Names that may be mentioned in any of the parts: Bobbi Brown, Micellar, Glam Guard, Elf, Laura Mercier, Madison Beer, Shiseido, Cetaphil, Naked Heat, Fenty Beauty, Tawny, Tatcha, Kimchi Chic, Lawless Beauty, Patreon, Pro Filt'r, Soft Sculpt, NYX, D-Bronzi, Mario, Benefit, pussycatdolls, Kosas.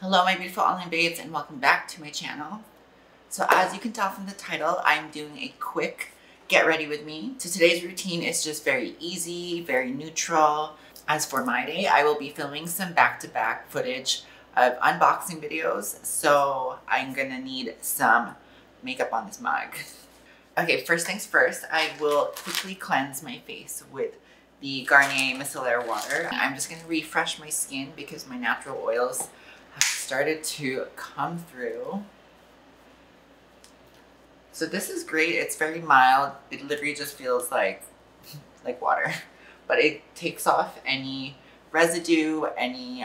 Hello my beautiful online babes, and welcome back to my channel. So as you can tell from the title, I'm doing a quick get ready with me. So today's routine is just very easy, very neutral. As for my day, I will be filming some back-to-back footage of unboxing videos, so I'm gonna need some makeup on this mug. Okay, first things first, I will quickly cleanse my face with the Garnier Micellar Water. I'm just gonna refresh my skin because my natural oils started to come through. So this is great. It's very mild. It literally just feels like water, but it takes off any residue, any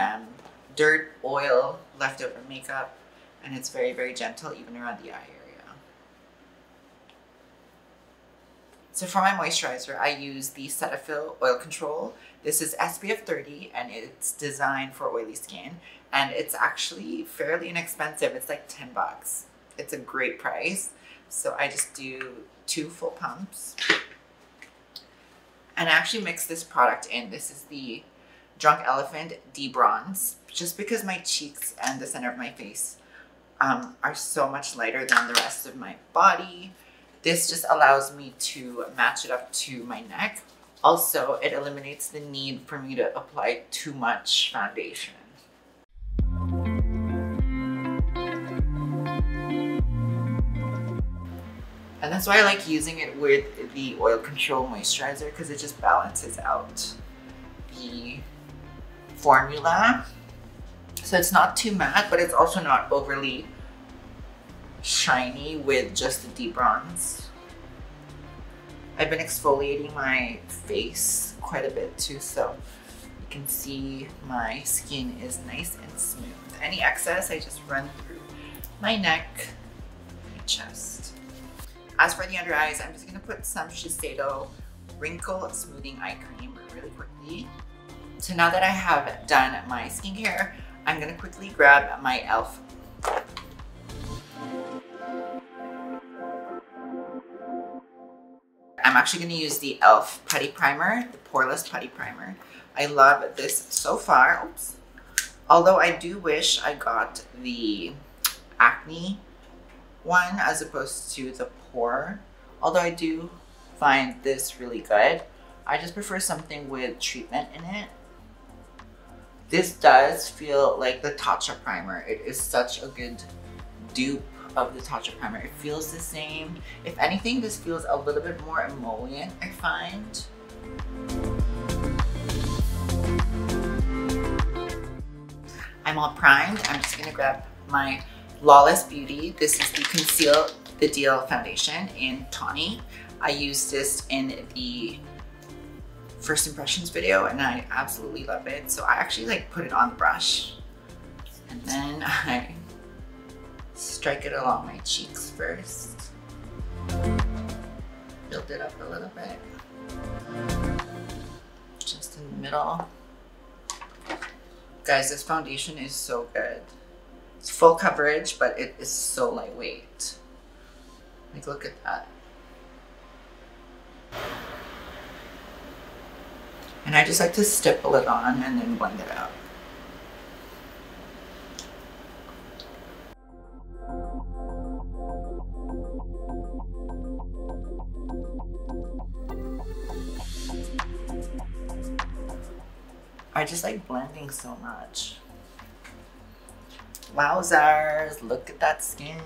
dirt, oil, leftover makeup, and it's very, very gentle even around the eye area. So for my moisturizer, I use the Cetaphil Oil Control. This is SPF 30 and it's designed for oily skin. And it's actually fairly inexpensive. It's like 10 bucks. It's a great price. So I just do 2 full pumps. And I actually mix this product in. This is the Drunk Elephant D-Bronzi, just because my cheeks and the center of my face are so much lighter than the rest of my body. This just allows me to match it up to my neck. Also, it eliminates the need for me to apply too much foundation. And that's why I like using it with the Oil Control moisturizer, because it just balances out the formula. So it's not too matte, but it's also not overly shiny with just the D-Bronzi. I've been exfoliating my face quite a bit too, so you can see my skin is nice and smooth. Any excess, I just run through my neck, my chest. As for the under eyes, I'm just going to put some Shiseido Wrinkle Smoothing Eye Cream really quickly. So now that I have done my skincare, I'm going to quickly grab my Elf. I'm actually going to use the Elf Putty Primer, the Poreless Putty Primer. I love this so far. Oops. Although I do wish I got the acne one as opposed to the pore, although I do find this really good. I just prefer something with treatment in it. This does feel like the Tatcha primer. It is such a good dupe of the Tatcha primer. It feels the same. If anything, this feels a little bit more emollient, I find. I'm all primed. I'm just gonna grab my Lawless Beauty. This is the Conceal the Deal foundation in Tawny. I used this in the first impressions video and I absolutely love it. So I actually like put it on the brush and then I strike it along my cheeks first. Build it up a little bit. Just in the middle. Guys, this foundation is so good. It's full coverage, but it is so lightweight. Like, look at that. And I just like to stipple it on and then blend it out. I just like blending so much. Wowzers, look at that skin.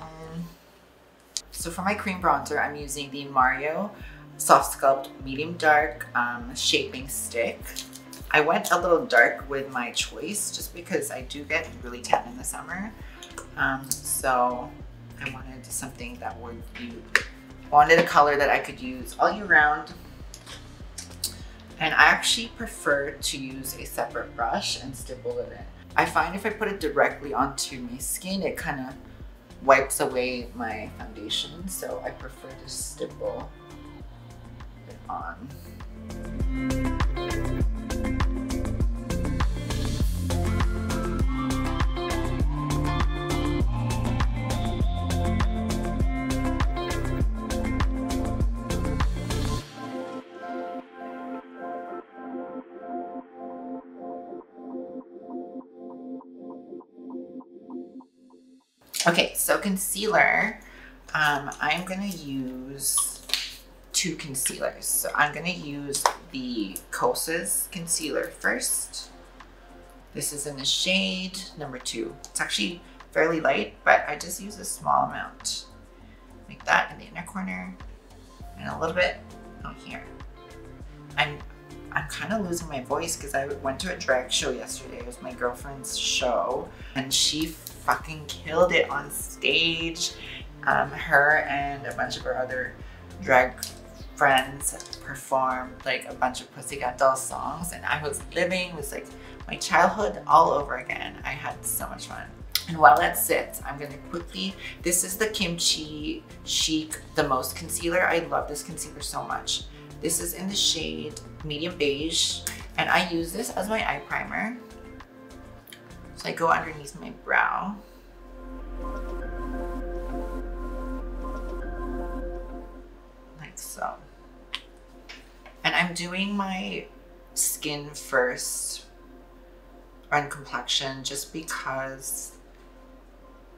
So for my cream bronzer, I'm using the Mario Soft Sculpt Medium Dark Shaping Stick. I went a little dark with my choice just because I do get really tan in the summer. So I wanted something that would be, wanted a color that I could use all year round. And I actually prefer to use a separate brush and stipple it in. I find if I put it directly onto my skin, it kind of wipes away my foundation. So I prefer to stipple it on. Okay, so concealer. I'm going to use two concealers. So I'm going to use the Kosas concealer first. This is in the shade number 2. It's actually fairly light, but I just use a small amount. Like that in the inner corner and a little bit out here. I'm kind of losing my voice because I went to a drag show yesterday. It was my girlfriend's show and she fucking killed it on stage. Her and a bunch of her other drag friends performed like a bunch of Pussycat Doll songs, and I was living with like my childhood all over again. I had so much fun. And while that sits, I'm gonna quickly, this is the Kimchi Chic The Most concealer. I love this concealer so much. This is in the shade medium beige, and I use this as my eye primer. So I go underneath my brow. Like so. And I'm doing my skin first on complexion just because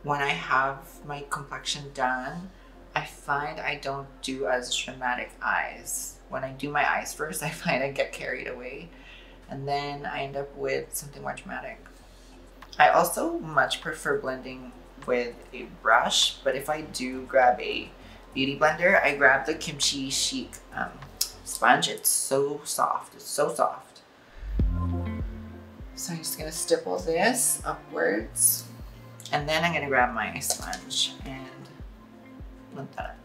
when I have my complexion done, I find I don't do as dramatic eyes. When I do my eyes first, I find I get carried away and then I end up with something more dramatic. I also much prefer blending with a brush, but if I do grab a beauty blender, I grab the Kimchi Chic sponge. It's so soft, it's so soft. So I'm just gonna stipple this upwards. And then I'm gonna grab my sponge and blend that up.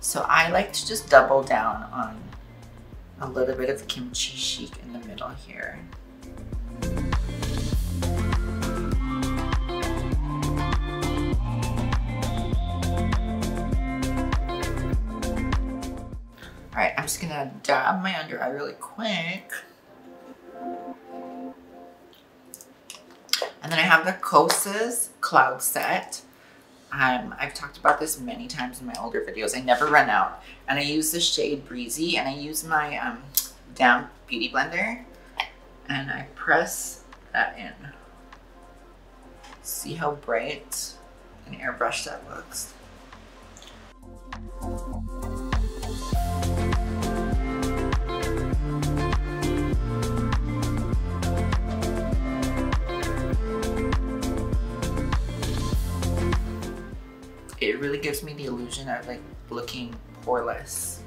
So I like to just double down on a little bit of Kimchi Chic in the middle here. All right, I'm just gonna dab my under eye really quick. And then I have the Kosas Cloud Set. I've talked about this many times in my older videos. I never run out. And I use the shade Breezy, and I use my damp beauty blender and I press that in. See how bright and airbrushed that looks. It really gives me the illusion of like looking poreless.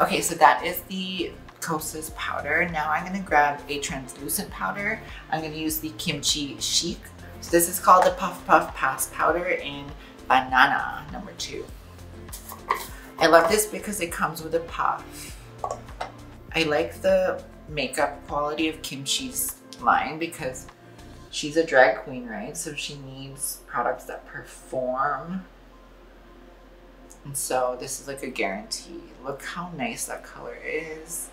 Okay, so that is the Kosas powder. Now I'm gonna grab a translucent powder. I'm gonna use the Kimchi Chic. So this is called the Puff Puff Pass powder in Banana number 2. I love this because it comes with a puff. I like the makeup quality of Kimchi's line because she's a drag queen, right? So she needs products that perform. And so this is like a guarantee. Look how nice that color is.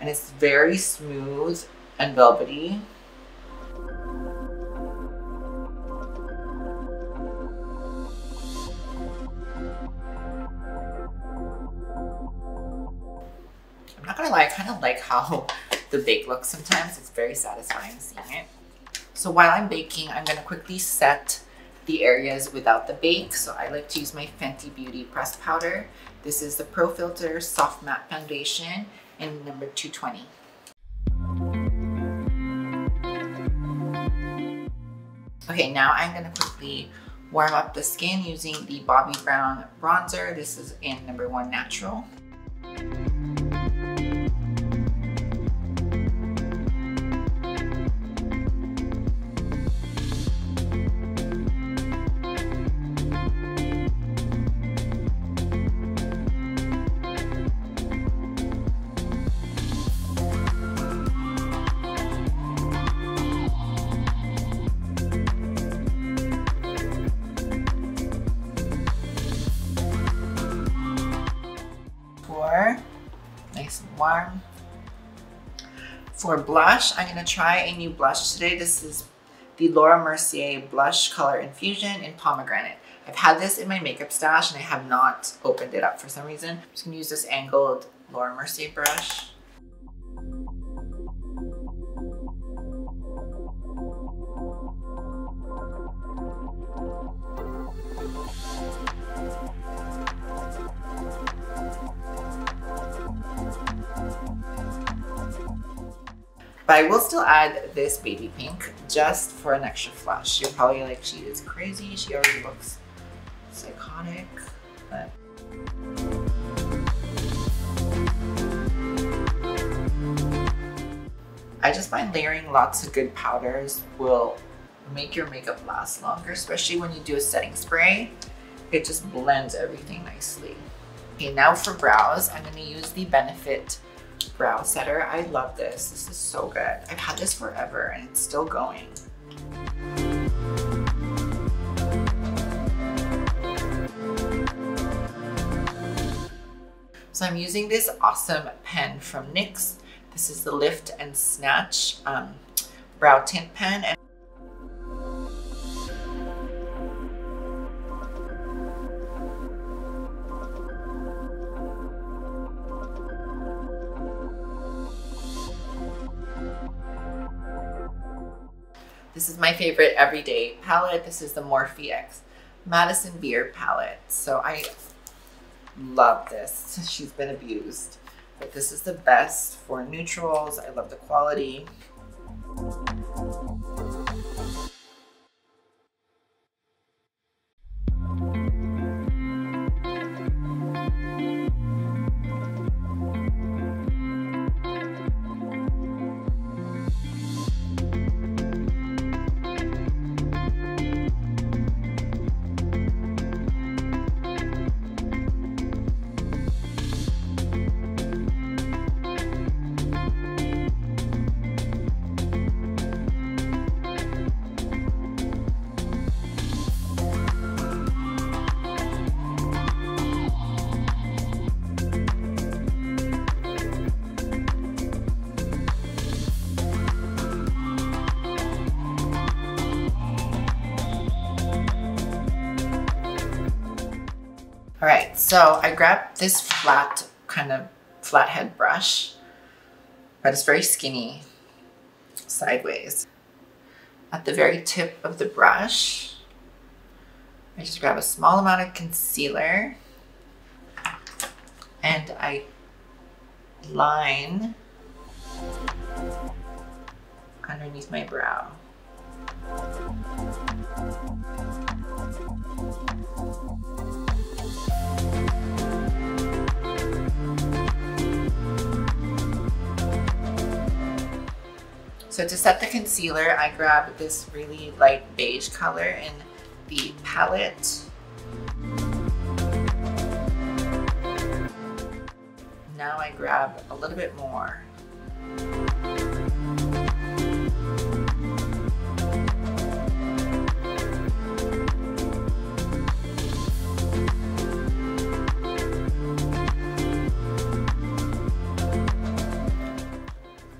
And it's very smooth and velvety. I'm not gonna lie, I kind of like how the bake looks sometimes. It's very satisfying seeing it. So while I'm baking, I'm gonna quickly set the areas without the bake. So I like to use my Fenty Beauty pressed powder. This is the Pro Filt'r Soft Matte Foundation in number 220. Okay, now I'm gonna quickly warm up the skin using the Bobbi Brown bronzer. This is in number 1 Natural. Warm. For blush, I'm going to try a new blush today. This is the Laura Mercier Blush Color Infusion in Pomegranate. I've had this in my makeup stash and I have not opened it up for some reason. I'm just going to use this angled Laura Mercier brush. But I will still add this baby pink just for an extra flush. You're probably like, she is crazy. She already looks psychotic. But... I just find layering lots of good powders will make your makeup last longer, especially when you do a setting spray. It just blends everything nicely. Okay, now for brows, I'm gonna use the Benefit Brow Setter. I love this. This is so good. I've had this forever and it's still going. So I'm using this awesome pen from NYX. This is the Lift and Snatch brow tint pen. And this is my favorite everyday palette. This is the Morphe X Madison Beer palette. So I love this. She's been abused, but this is the best for neutrals. I love the quality. All right, so I grabbed this flathead brush, but it's very skinny sideways. At the very tip of the brush, I just grab a small amount of concealer and I line underneath my brow. So to set the concealer, I grabbed this really light beige color in the palette. Now I grab a little bit more.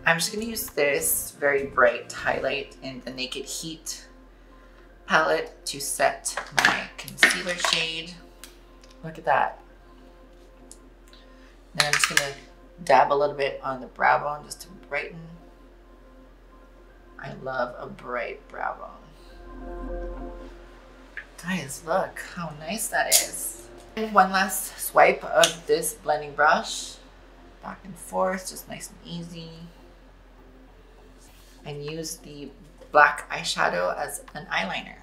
I'm just gonna use this very bright highlight in the Naked Heat palette to set my concealer shade. Look at that. Then I'm just gonna dab a little bit on the brow bone just to brighten. I love a bright brow bone. Guys, look how nice that is. And one last swipe of this blending brush. Back and forth, just nice and easy. And use the black eyeshadow as an eyeliner.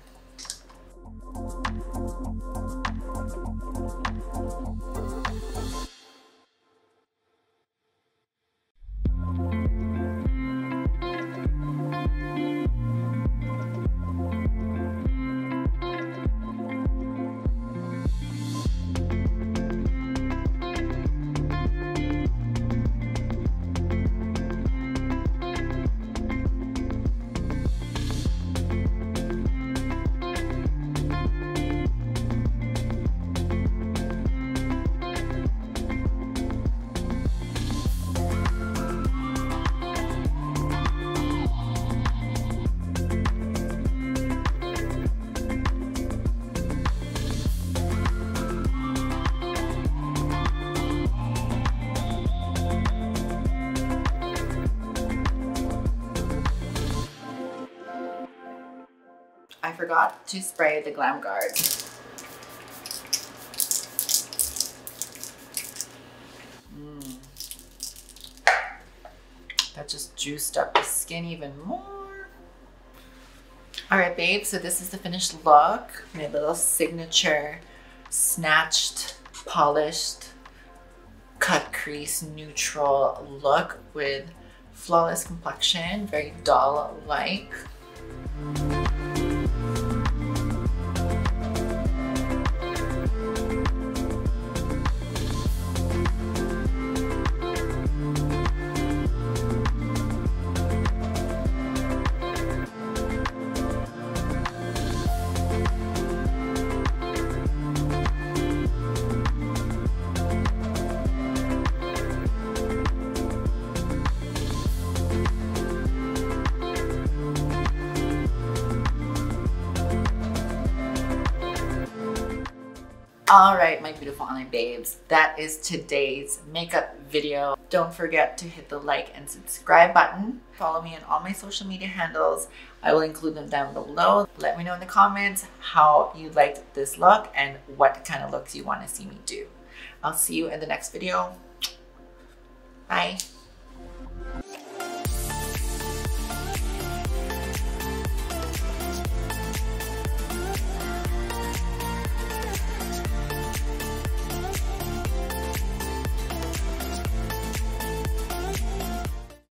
I forgot to spray the Glam Guard. That just juiced up the skin even more. All right, babe, so this is the finished look. My little signature snatched, polished, cut crease, neutral look with flawless complexion, very doll-like. All right, my beautiful online babes, that is today's makeup video. Don't forget to hit the like and subscribe button. Follow me on all my social media handles. I will include them down below. Let me know in the comments how you liked this look and what kind of looks you want to see me do. I'll see you in the next video. Bye.